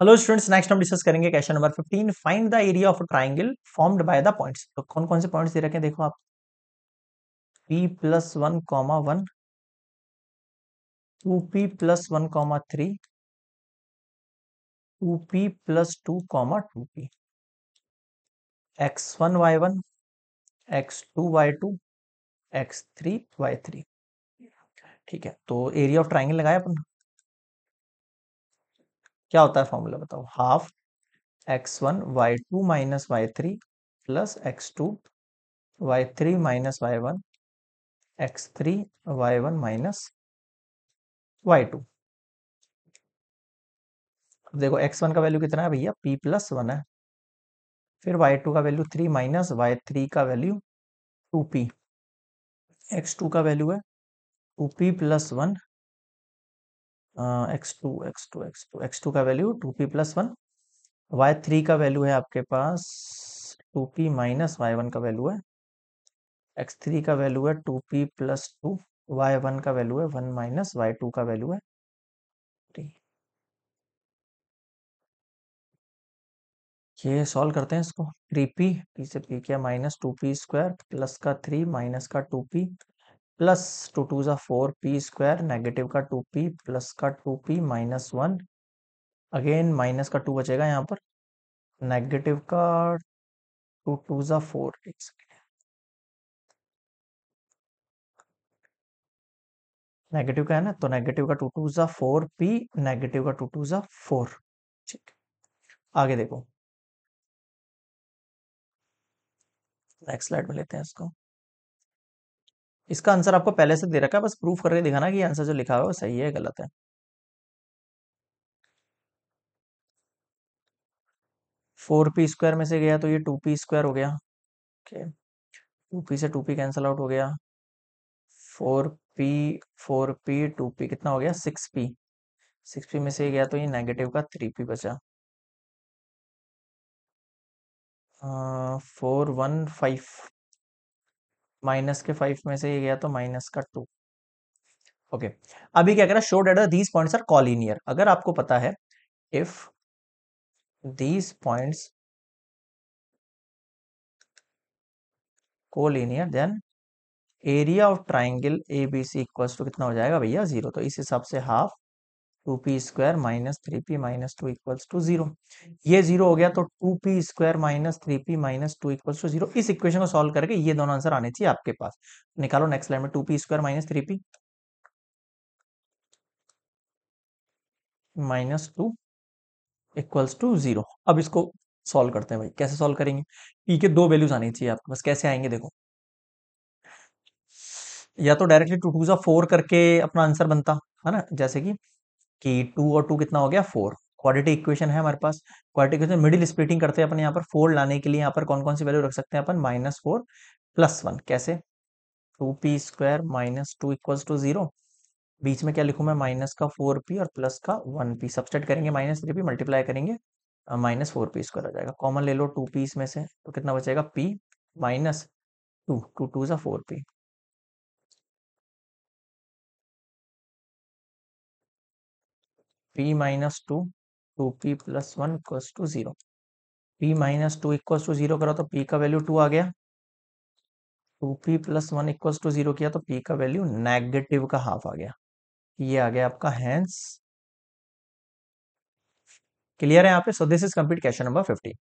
Hello students, next हम discuss करेंगे question number 15, find the area of triangle formed by the points. तो कौन कौन से पॉइंट्स दे रखे हैं देखो आप, p+1, 1, 2p+1, 3, 2p+2, 2p, x1, y1, x2, y2, x3, y3। ठीक है, तो एरिया ऑफ ट्राइंगल लगाया अपन, क्या होता है फॉर्मूला बताओ, half x1 y2 - y3 plus x2 y3 - y1 x3 y1 - y2। देखो x1 का वैल्यू कितना है भैया, p+1 है, फिर y2 का वैल्यू 3 - y3 का वैल्यू 2p, x2 का वैल्यू है 2p+1, x2 का वैल्यू 2p+1, y3 का वैल्यू है आपके पास 2p - y1 का वैल्यू है, x3 का वैल्यू है 2p+2, y1 का वैल्यू है 1 - y2 का वैल्यू है 3। ये सॉल्व करते हैं इसको, 3p से p क्या, -2p² प्लस का 3 माइनस का 2p प्लस 2 2 = 4p² नेगेटिव का 2p प्लस का 2p - 1 अगेन माइनस का 2 बचेगा यहाँ पर, नेगेटिव का 2 2 = 4। नेगेटिव का है ना, तो नेगेटिव का 2 2 = 4p, नेगेटिव का 2 2 = 4। ठीक, आगे देखो नेक्स्ट स्लाइड में लेते हैं इसको। इसका आंसर आपको पहले से दे रखा है, बस प्रूफ करके दिखाना कि आंसर जो लिखा हुआ है वो सही है गलत है। फोर पी स्क्वायर में से गया तो ये 2p² हो गया, 2p से 2p कैंसिल आउट हो गया, 4p 2p कितना हो गया 6p, 6p में से गया तो ये नेगेटिव का 3p बचा, 4 1 5 माइनस के 5 में से ये गया तो माइनस का 2। ओके, अभी क्या कह रहा है, show that these points are collinear. अगर आपको पता है if these points collinear then area of triangle ABC equals to कितना हो जाएगा भैया 0। तो इस हिसाब से हाफ 2p² - 3p - 2 = 0। ये 0 हो गया तो 2p² - 3p - 2 = 0। इस इक्वेशन को सॉल्व करके ये दोनों आंसर आने चाहिए आपके पास। निकालो नेक्स्ट स्लाइड में, 2p² - 3p - 2 = 0। अब इसको सॉल्व करते हैं भाई, कैसे सॉल्व करेंगे, p के दो वैल्यूज आने चाहिए आपके पास, कैसे आएंगे देखो, या तो डायरेक्टली 2 2 = 4 करके अपना आंसर बनता है ना, जैसे कि 2 और 2 कितना हो गया 4। क्वाड्रेटिक इक्वेशन है हमारे पास, क्वाड्रेटिक इक्वेशन मिडिल स्प्लिटिंग करते हैं अपन यहाँ पर, 4 लाने के लिए यहाँ पर कौन कौन सी वैल्यू रख सकते हैं अपन, -4 + 1 कैसे, 2p² - 2 = 0। बीच में क्या लिखूँ मैं, माइनस का 4p और प्लस का 1p, सब्सट्रैक्ट करेंगे -3p, मल्टीप्लाई करेंगे -4p² हो जाएगा, कॉमन ले लो 2p इसमें से, तो कितना बचेगा p -2, 2 2 = 4p। p - 2, 2p+1 = 0, p - 2 = 0 करो तो p का वैल्यू 2 आ गया, 2p+1 = 0 किया तो p का वैल्यू नेगेटिव का हाफ आ गया, ये आ गया आपका, हैंस क्लियर है यहाँ पे। So this is complete question number 15।